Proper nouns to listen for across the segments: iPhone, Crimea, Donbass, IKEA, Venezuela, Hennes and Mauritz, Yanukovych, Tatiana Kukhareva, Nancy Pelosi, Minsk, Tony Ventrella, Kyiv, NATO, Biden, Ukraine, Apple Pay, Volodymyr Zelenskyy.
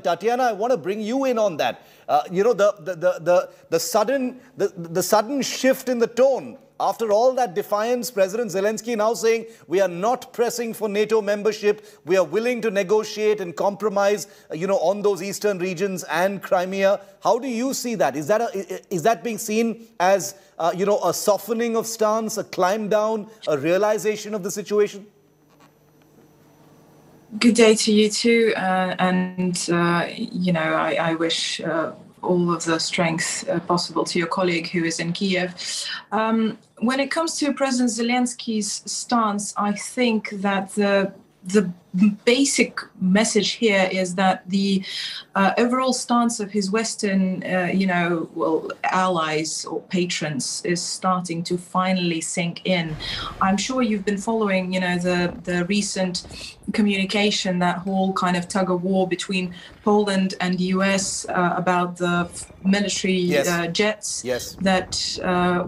Tatiana, I want to bring you in on that. You know, the sudden shift in the tone after all that defiance. President Zelenskyy now saying we are not pressing for NATO membership. We are willing to negotiate and compromise. You know, on those eastern regions and Crimea. How do you see that? Is that being seen as you know, a softening of stance, a climb down, a realization of the situation? Good day to you too, you know, I wish all of the strength possible to your colleague who is in Kyiv. When it comes to President Zelensky's stance, I think that the basic message here is that the overall stance of his Western, you know, well, allies or patrons is starting to finally sink in. I'm sure you've been following, you know, the recent communication, that whole kind of tug of war between Poland and the US about the military jets that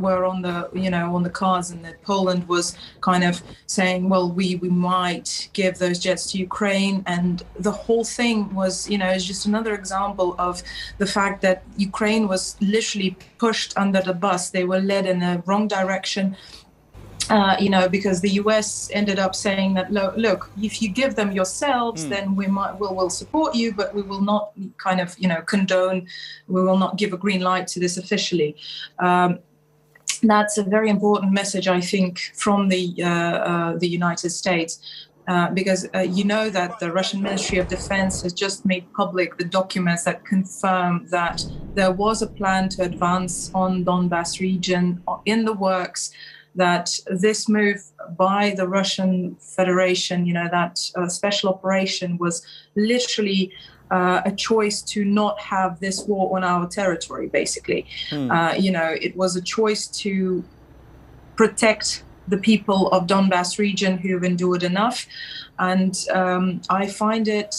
were on the, you know, on the cards, and that Poland was kind of saying, well, we might give those jets to Ukraine. And the whole thing was, you know, it's just another example of the fact that Ukraine was literally pushed under the bus. They were led in the wrong direction, you know, because the US ended up saying that, look, if you give them yourselves, then we'll support you, but we will not kind of, you know, condone, we will not give a green light to this officially. That's a very important message, I think, from the United States. Because you know that the Russian Ministry of Defense has just made public the documents that confirm that there was a plan to advance on Donbass region in the works, that this move by the Russian Federation, you know, that special operation was literally a choice to not have this war on our territory, basically. You know, it was a choice to protect the people of Donbass region who've endured enough. And I find it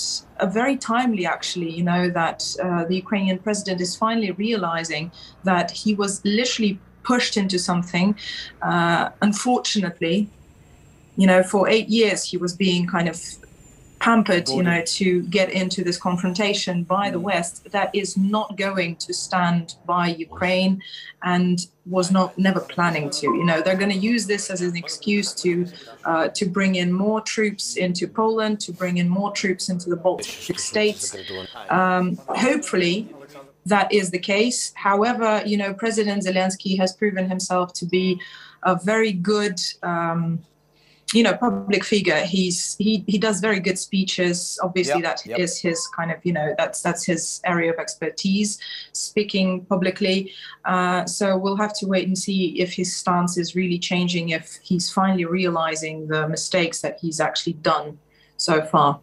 very timely, actually, you know, that the Ukrainian president is finally realizing that he was literally pushed into something. Unfortunately, you know, for 8 years, he was being kind of pampered, you know, to get into this confrontation by the West that is not going to stand by Ukraine and was never planning to. You know, they're going to use this as an excuse to bring in more troops into Poland, to bring in more troops into the Baltic states. Hopefully that is the case. However, you know, President Zelenskyy has proven himself to be a very good you know, public figure. He does very good speeches. Obviously, that is his kind of, you know, that's his area of expertise, speaking publicly. So we'll have to wait and see if his stance is really changing, if he's finally realizing the mistakes that he's actually done so far.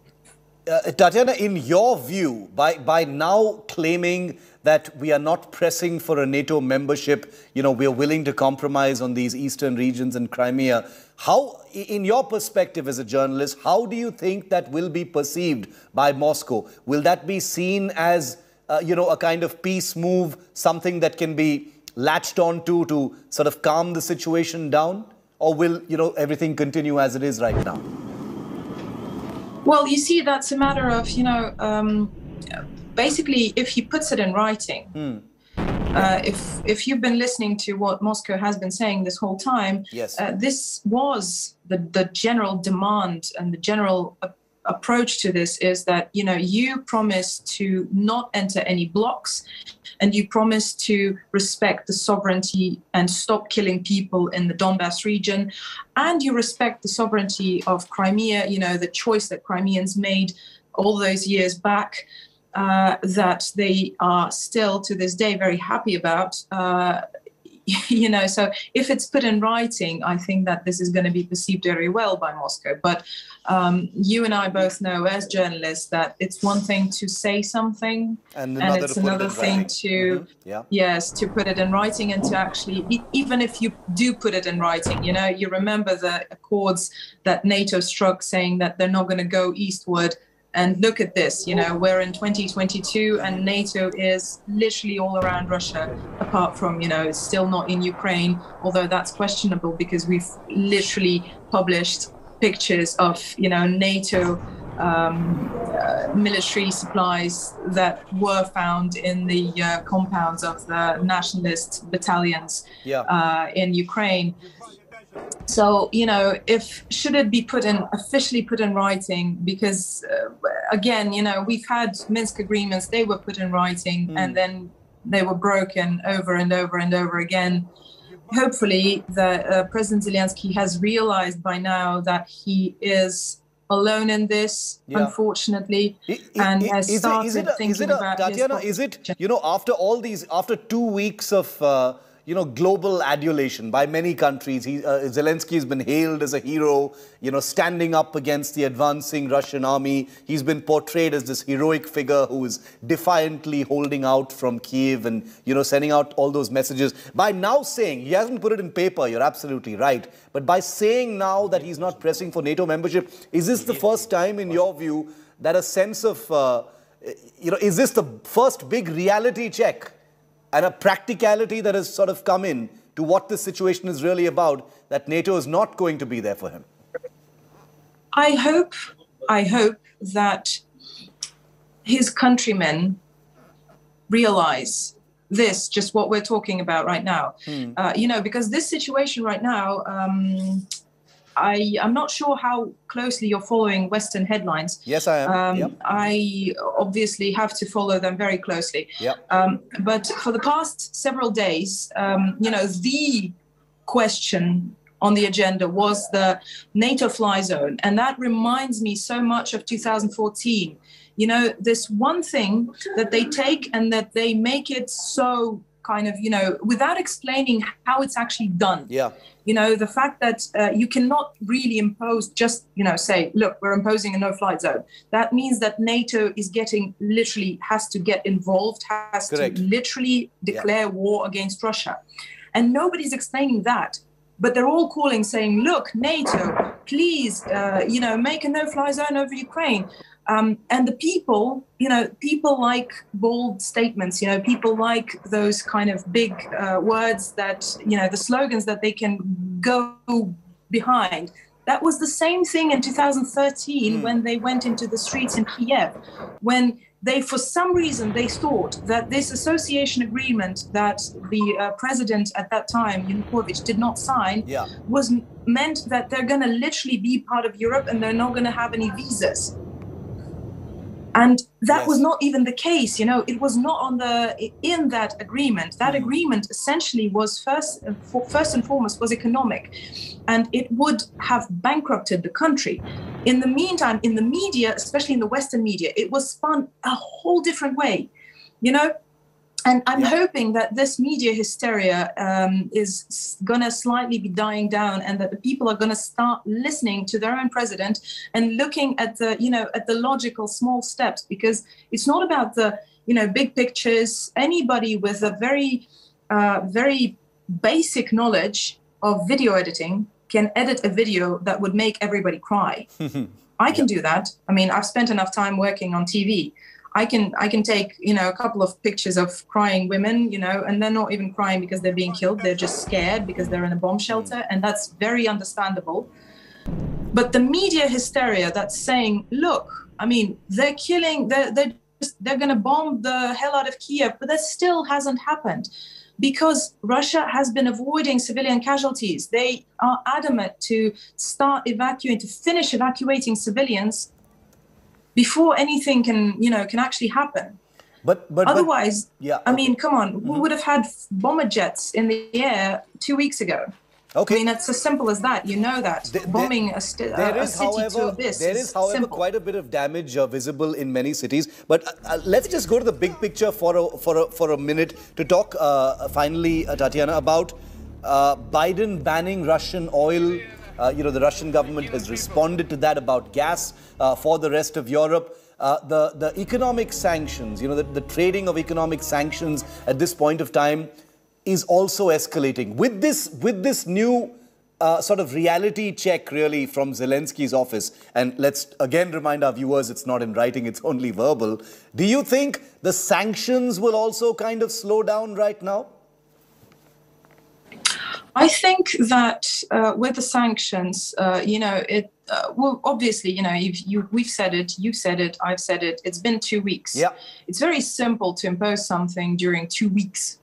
Tatiana, in your view, by now claiming that we are not pressing for a NATO membership, you know, we are willing to compromise on these eastern regions and Crimea, how, in your perspective as a journalist, how do you think that will be perceived by Moscow? Will that be seen as, you know, a kind of peace move, something that can be latched onto to sort of calm the situation down? Or will, you know, everything continue as it is right now? Well, you see, that's a matter of, you know, basically, if he puts it in writing, if you've been listening to what Moscow has been saying this whole time, this was the general demand, and the general approach to this is that, you know, you promise to not enter any blocks, and you promise to respect the sovereignty and stop killing people in the Donbass region, and you respect the sovereignty of Crimea, you know, the choice that Crimeans made all those years back, that they are still to this day very happy about. You know, so if it's put in writing, I think that this is going to be perceived very well by Moscow. But you and I both know as journalists that it's one thing to say something, and it's another thing to, to put it in writing, and to actually, even if you do put it in writing, you know, you remember the accords that NATO struck saying that they're not going to go eastward. And look at this, you know, we're in 2022 and NATO is literally all around Russia, apart from, you know, it's still not in Ukraine, although that's questionable because we've literally published pictures of, you know, NATO military supplies that were found in the compounds of the nationalist battalions in Ukraine. So, you know, should it be officially put in writing? Because again, you know, we've had Minsk agreements, they were put in writing and then they were broken over and over and over again. Hopefully, President Zelenskyy has realized by now that he is alone in this, unfortunately, and has started thinking about his... Tatiana, is it, you know, after all these, after 2 weeks of... you know, global adulation by many countries. Zelenskyy has been hailed as a hero, you know, standing up against the advancing Russian army. He's been portrayed as this heroic figure who is defiantly holding out from Kyiv and, you know, sending out all those messages. By now saying, he hasn't put it in paper, you're absolutely right, but by saying now that he's not pressing for NATO membership, is this the first time, in your view, that a sense of, you know, is this the first big reality check and a practicality that has sort of come in to what this situation is really about, that NATO is not going to be there for him? I hope that his countrymen realize this, just what we're talking about right now. You know, because this situation right now, I'm not sure how closely you're following Western headlines. Yes, I am. I obviously have to follow them very closely. But for the past several days, you know, the question on the agenda was the NATO fly zone. And that reminds me so much of 2014. You know, this one thing that they take and that they make it so... kind of, you know, without explaining how it's actually done. You know, the fact that you cannot really impose just, you know, say, look, we're imposing a no-fly zone. That means that NATO is getting, literally has to get involved, has to literally declare war against Russia. And nobody's explaining that. But they're all calling, saying, look, NATO, please, you know, make a no-fly zone over Ukraine. And the people, you know, people like bold statements, you know, people like those kind of big words that, you know, the slogans that they can go behind. That was the same thing in 2013 when they went into the streets in Kiev, when they, for some reason, they thought that this association agreement that the president at that time, Yanukovych, did not sign, was meant that they're going to literally be part of Europe and they're not going to have any visas. And that was not even the case, you know, it was not on the, in that agreement. That agreement essentially was first and foremost was economic, and it would have bankrupted the country. In the meantime, in the media, especially in the Western media, it was spun a whole different way, you know. And I'm hoping that this media hysteria is going to slightly be dying down, and that the people are going to start listening to their own president and looking at the, you know, at the logical small steps, because it's not about the, you know, big pictures. Anybody with a very, very basic knowledge of video editing can edit a video that would make everybody cry. I can do that. I mean, I've spent enough time working on TV. I can take, you know, a couple of pictures of crying women, you know, and they're not even crying because they're being killed. They're just scared because they're in a bomb shelter. And that's very understandable. But the media hysteria that's saying, look, I mean, they're killing, they're going to bomb the hell out of Kiev, but that still hasn't happened because Russia has been avoiding civilian casualties. They are adamant to start evacuating, to finish evacuating civilians before anything can, you know, can actually happen. But otherwise, I mean, come on, we would have had bomber jets in the air 2 weeks ago. I mean, it's as simple as that. You know that. Bombing a city, however, quite a bit of damage visible in many cities. But let's just go to the big picture for a minute to talk, finally, Tatiana, about Biden banning Russian oil. You know, the Russian government has responded to that about gas for the rest of Europe. The economic sanctions, you know, the trading of economic sanctions at this point of time is also escalating. With this new sort of reality check, really, from Zelensky's office, and let's again remind our viewers it's not in writing, it's only verbal, do you think the sanctions will also kind of slow down right now? I think that with the sanctions, well, obviously, we've said it, you've said it, I've said it. It's been 2 weeks. Yeah. It's very simple to impose something during 2 weeks.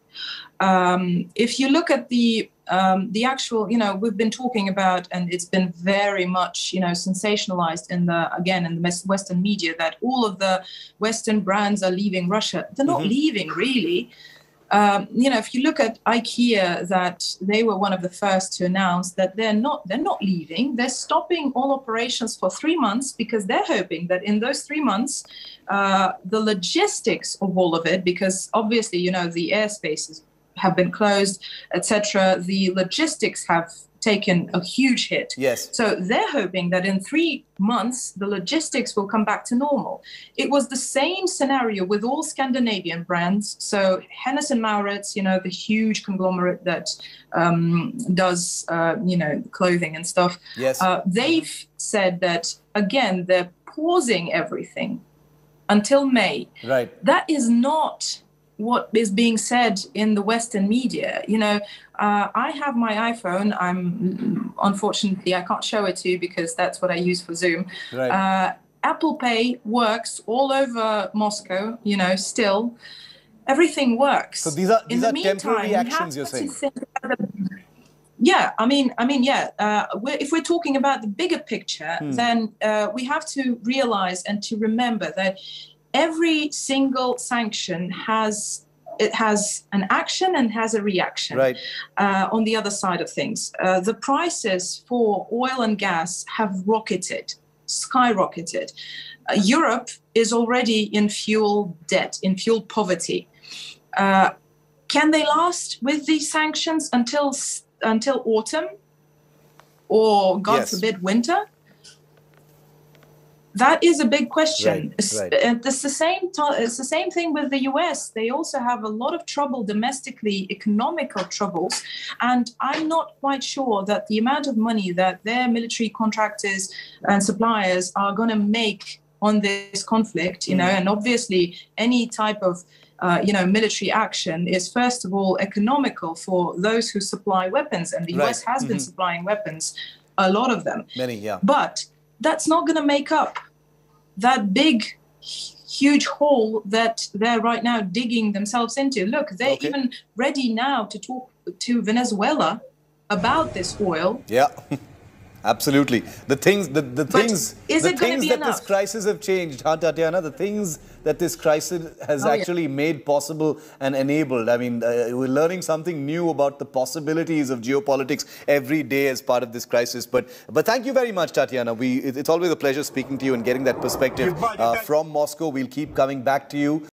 If you look at the actual, we've been talking about, and it's been very much, sensationalized in the, again, in the Western media, that all of the Western brands are leaving Russia. They're not leaving, really. If you look at IKEA, that they were one of the first to announce that they're not leaving. They're stopping all operations for 3 months because they're hoping that in those 3 months, the logistics of all of it, because obviously, the airspaces have been closed, etc. The logistics have taken a huge hit. Yes. So they're hoping that in 3 months, the logistics will come back to normal. It was the same scenario with all Scandinavian brands. So Hennes and Mauritz, the huge conglomerate that does, clothing and stuff. Yes. They've said that, again, they're pausing everything until May. Right. That is not what is being said in the Western media. I have my iPhone. Unfortunately, I can't show it to you because that's what I use for Zoom. Right. Apple Pay works all over Moscow, still. Everything works. So these are temporary actions, you're saying? Yeah, yeah. If we're talking about the bigger picture, then we have to realize and to remember that every single sanction has an action and has a reaction, right, on the other side of things. The prices for oil and gas have skyrocketed. Europe is already in fuel debt, in fuel poverty. Can they last with these sanctions until autumn or, God forbid, winter? That is a big question. Right. It's the same thing with the US. They also have a lot of trouble domestically, economical troubles. And I'm not quite sure that the amount of money that their military contractors and suppliers are going to make on this conflict, and obviously any type of military action is, first of all, economical for those who supply weapons. And the US has been supplying weapons, a lot of them. Many, yeah. But that's not going to make up that big, huge hole that they're right now digging themselves into. Look, they're even ready now to talk to Venezuela about this oil. Yeah, absolutely. The things that this crisis have changed, huh, Tatiana? The things that this crisis has actually made possible and enabled. We're learning something new about the possibilities of geopolitics every day as part of this crisis. But thank you very much, Tatiana. It's always a pleasure speaking to you and getting that perspective from Moscow. We'll keep coming back to you